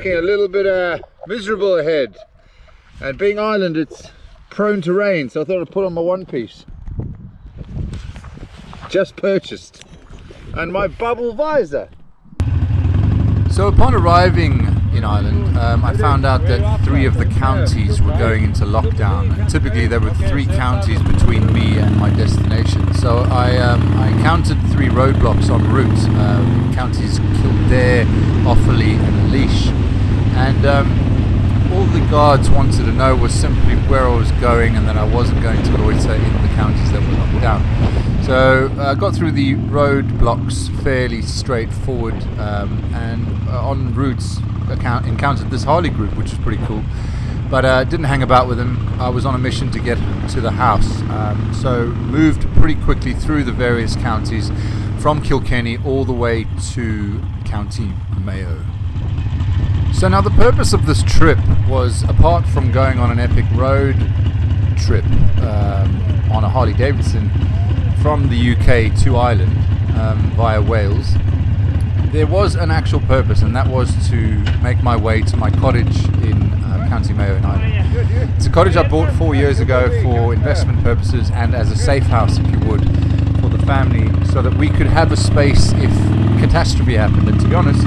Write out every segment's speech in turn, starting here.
looking a little bit miserable ahead. And being Ireland, it's prone to rain, so I thought I'd put on my one piece. Just purchased. And my bubble visor. So upon arriving in Ireland, I found out that 3 of the counties were going into lockdown. And typically there were 3 counties between me and my destination. So I counted 3 roadblocks en route, counties Kildare, Offaly and Laois. And all the guards wanted to know was simply where I was going and that I wasn't going to loiter in the counties that were locked down. So I got through the roadblocks fairly straightforward, and en route encountered this Harley group, which was pretty cool. But I didn't hang about with them. I was on a mission to get to the house, so moved pretty quickly through the various counties from Kilkenny all the way to County Mayo. So now the purpose of this trip was, apart from going on an epic road trip on a Harley Davidson from the UK to Ireland via Wales, there was an actual purpose, and that was to make my way to my cottage in County Mayo in Ireland. It's a cottage I bought 4 years ago for investment purposes and as a safe house, if you would, for the family, so that we could have a space if catastrophe happened. And to be honest,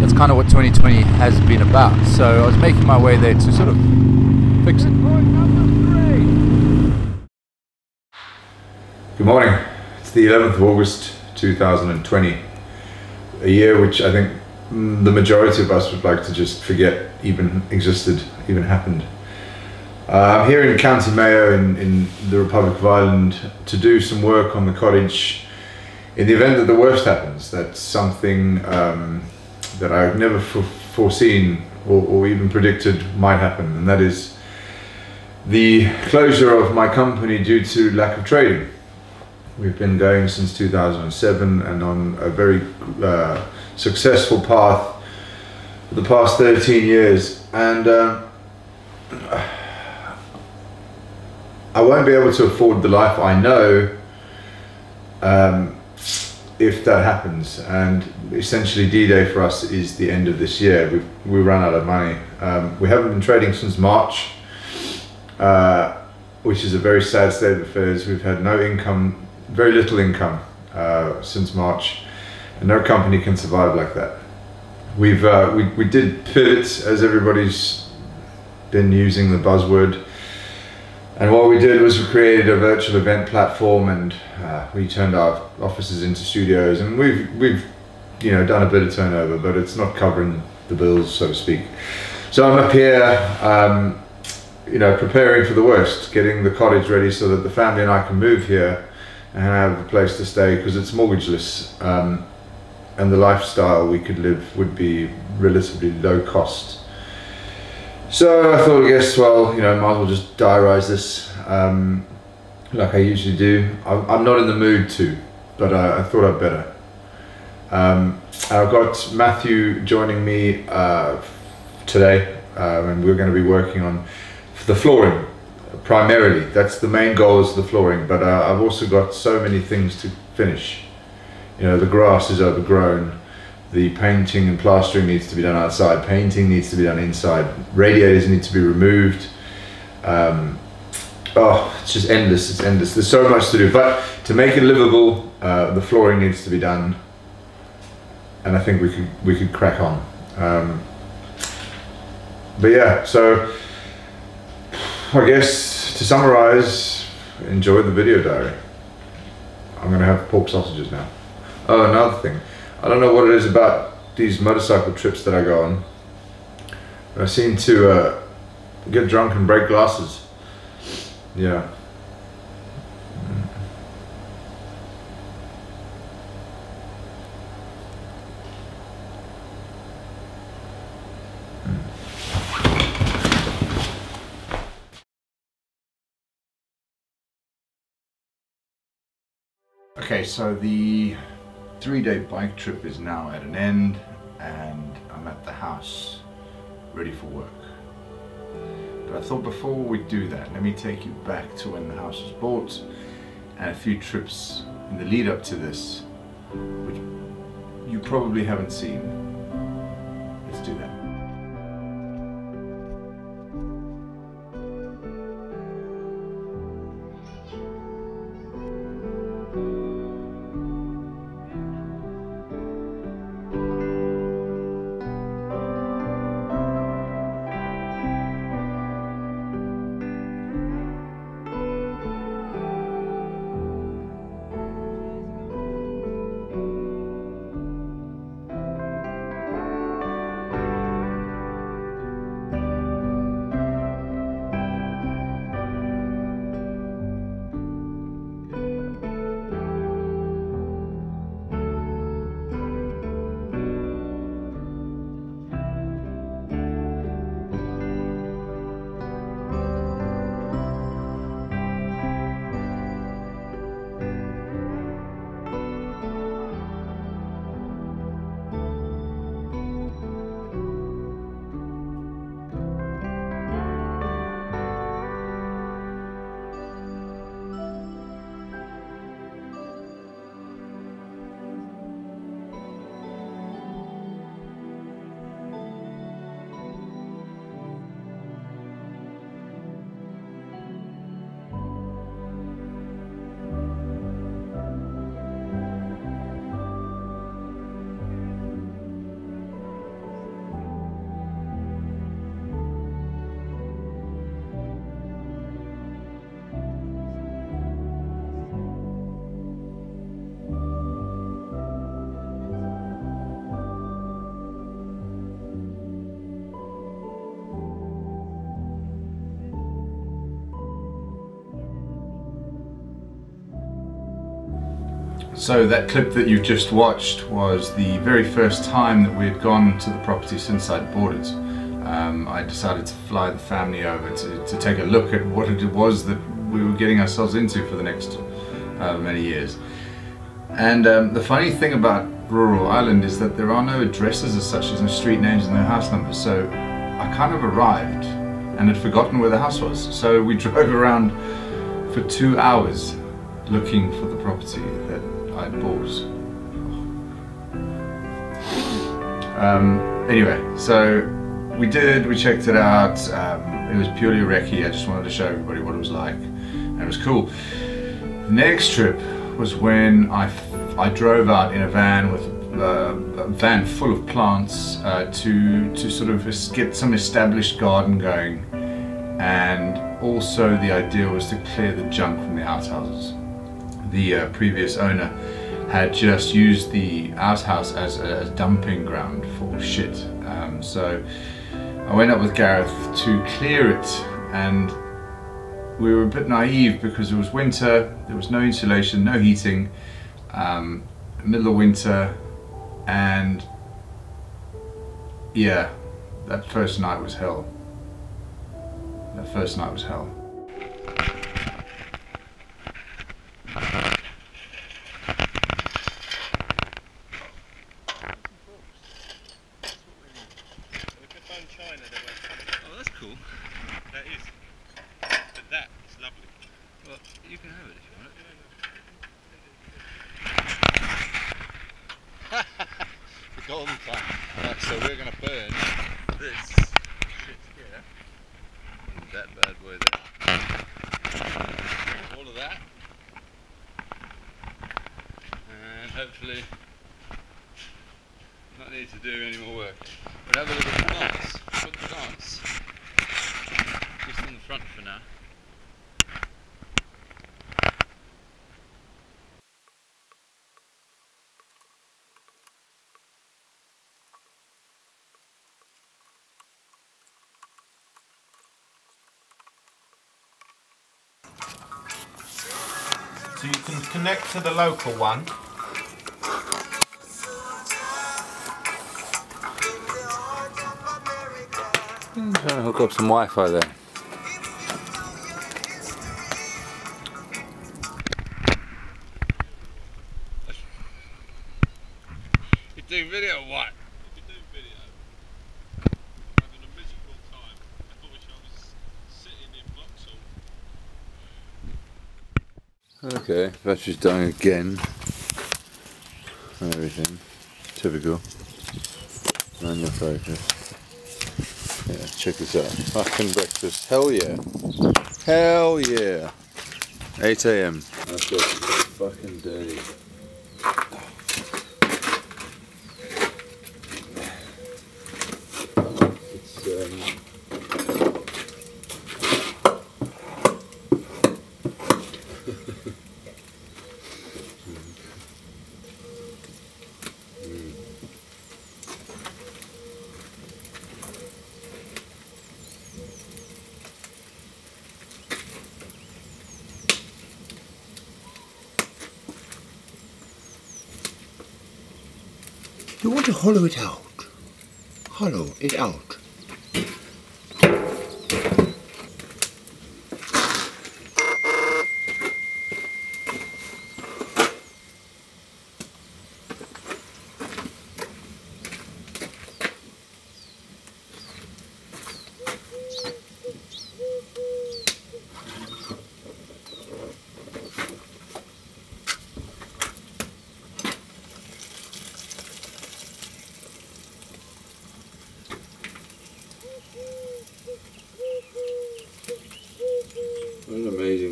that's kind of what 2020 has been about. So I was making my way there to sort of fix it. Good morning. It's the 11th of August 2020, a year which I think the majority of us would like to just forget even existed, even happened. I'm here in County Mayo in the Republic of Ireland to do some work on the cottage in the event that the worst happens. That's something that I've never foreseen or even predicted might happen, and that is the closure of my company due to lack of trading. We've been going since 2007 and on a very successful path for the past 13 years, and I won't be able to afford the life I know if that happens. And essentially D-Day for us is the end of this year. We ran out of money. We haven't been trading since March, which is a very sad state of affairs. We've had no income, very little income since March, and no company can survive like that. We've we did pivot, as everybody's been using the buzzword. And what we did was we created a virtual event platform, and we turned our offices into studios, and we've you know, done a bit of turnover, but it's not covering the bills, so to speak. So I'm up here, you know, preparing for the worst, getting the cottage ready so that the family and I can move here and have a place to stay, because it's mortgageless, and the lifestyle we could live would be relatively low cost. So I thought, I guess, well, you know, might as well just diarise this like I usually do. I'm not in the mood to, but I thought I'd better. I've got Matthew joining me today, and we're going to be working on the flooring primarily. That's the main goal, is the flooring, but I've also got so many things to finish. You know, the grass is overgrown. The painting and plastering needs to be done outside. Painting needs to be done inside. Radiators need to be removed. Oh, it's just endless. It's endless. There's so much to do. But to make it livable, the flooring needs to be done. And I think we could crack on. But yeah, so I guess to summarize, enjoy the video diary. I'm gonna have pork sausages now. Oh, another thing. I don't know what it is about these motorcycle trips that I go on. I seem to get drunk and break glasses. Yeah. Okay, so the 3-day bike trip is now at an end, and I'm at the house ready for work. But I thought before we do that, let me take you back to when the house was bought and a few trips in the lead up to this, which you probably haven't seen. Let's do that. So that clip that you just watched was the very first time that we had gone to the properties inside Borders. I decided to fly the family over to take a look at what it was that we were getting ourselves into for the next many years. And the funny thing about rural Ireland is that there are no addresses as such, there's no street names and no house numbers, so I kind of arrived and had forgotten where the house was. So we drove around for 2 hours looking for the property that I bought. Anyway, so we checked it out. It was purely recce, I just wanted to show everybody what it was like, and it was cool. The next trip was when I drove out in a van with a van full of plants to sort of get some established garden going, and also the idea was to clear the junk from the outhouses. The previous owner had just used the outhouse as a dumping ground for shit, so I went up with Gareth to clear it, and we were a bit naive because it was winter, there was no insulation, no heating, middle of winter, and yeah, that first night was hell. That first night was hell. Hopefully not need to do any more work. We'll have a look at the plants. Put the plants just in the front for now. So you can connect to the local one. I'm trying to hook up some Wi-Fi there. You doing video or what? You do video. I'm having a miserable time. I thought we should just sit in Vauxhall. Okay, battery's dying again. Everything. Typical. Manual focus. Yeah, check this out. Fucking breakfast. Hell yeah. Hell yeah. 8 AM. That's got fucking dirty. It's you want to hollow it out. Hollow it out.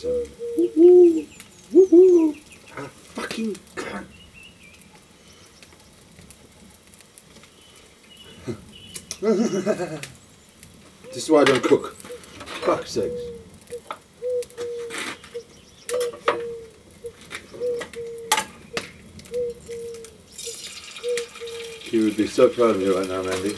Woohoo! Woohoo! I fucking can't. This is why I don't cook. Fuck's sakes. You would be so proud of me right now, Mandy.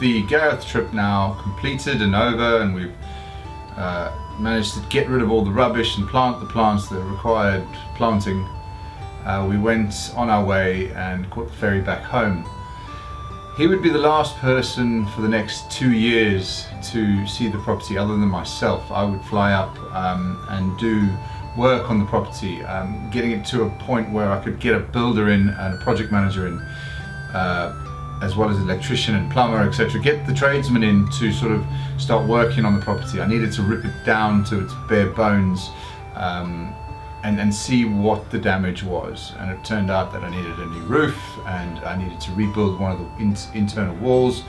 the Gareth trip now completed and over, and we've managed to get rid of all the rubbish and plant the plants that required planting, we went on our way and caught the ferry back home. He would be the last person for the next 2 years to see the property other than myself. I would fly up and do work on the property, getting it to a point where I could get a builder in and a project manager in, as well as an electrician and plumber, etc. Get the tradesmen in to sort of start working on the property. I needed to rip it down to its bare bones and see what the damage was, and it turned out that I needed a new roof, and I needed to rebuild one of the internal walls.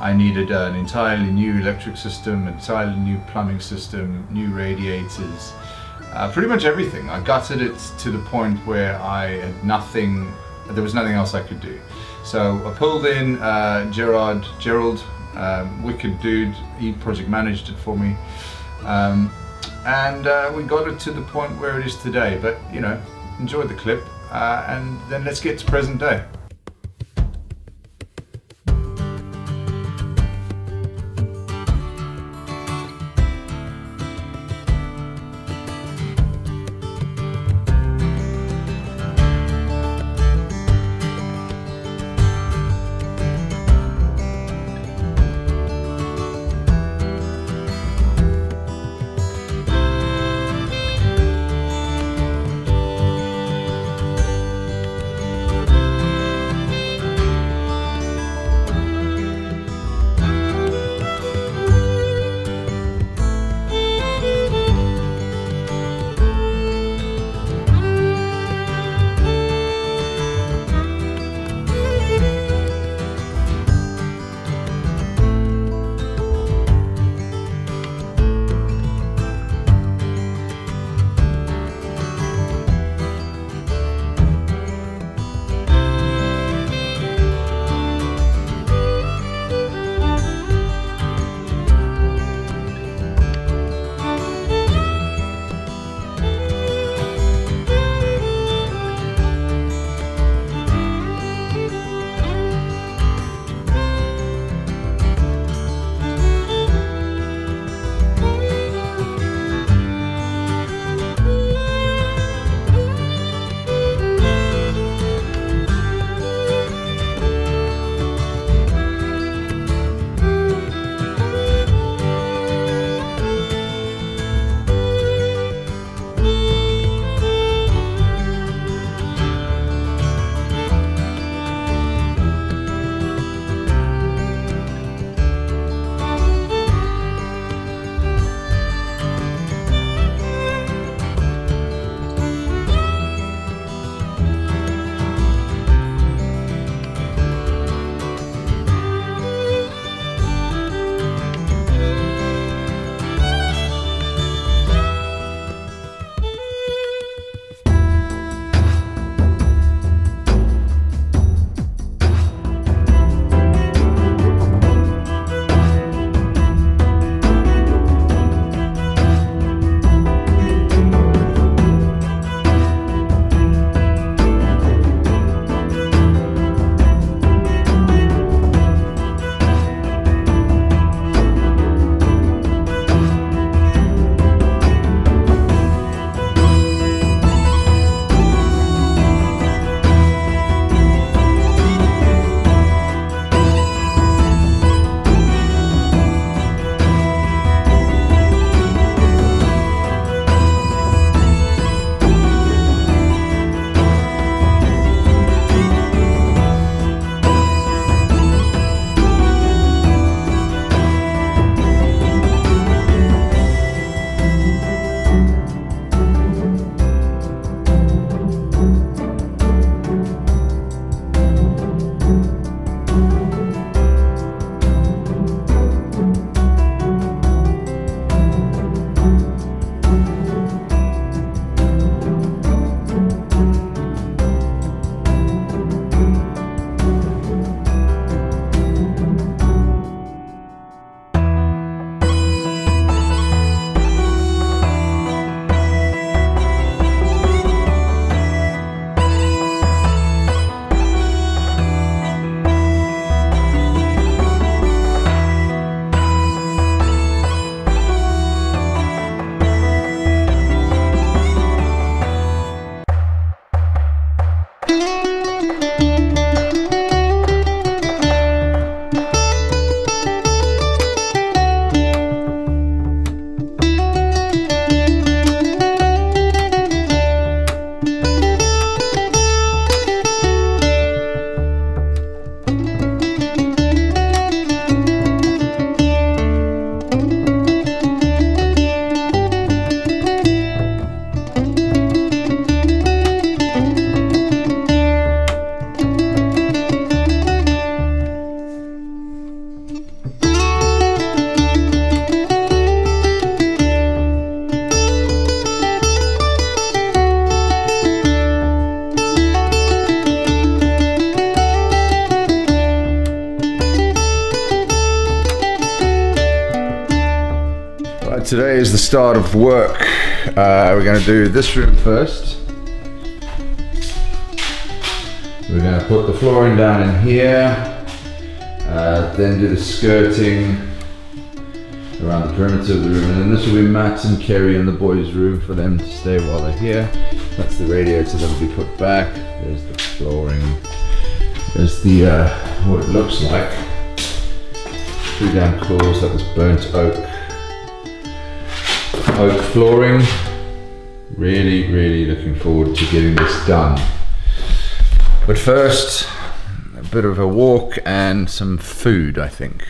I needed an entirely new electric system, entirely new plumbing system, new radiators, pretty much everything. I gutted it to the point where I had nothing, there was nothing else I could do. So I pulled in Gerard, wicked dude, he project managed it for me. We got it to the point where it is today, but you know, enjoy the clip and then let's get to present day. Today is the start of work. We're going to do this room first. We're going to put the flooring down in here, then do the skirting around the perimeter of the room, and then this will be Max and Kerry in the boys' room for them to stay while they're here. That's the radiator that will be put back. There's the flooring. There's the what it looks like. Two down claws. That was burnt oak flooring. Really, really looking forward to getting this done. But first, a bit of a walk and some food, I think.